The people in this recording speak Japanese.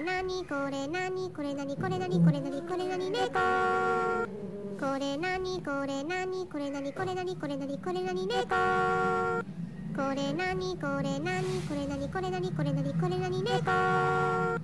れなにこれなにこれなにこれなにこれなにこれなに猫これなにこれなにこれなにこれなにこれなにこれなに猫これなにこれなにこれなにこれなにこれなにこれなに猫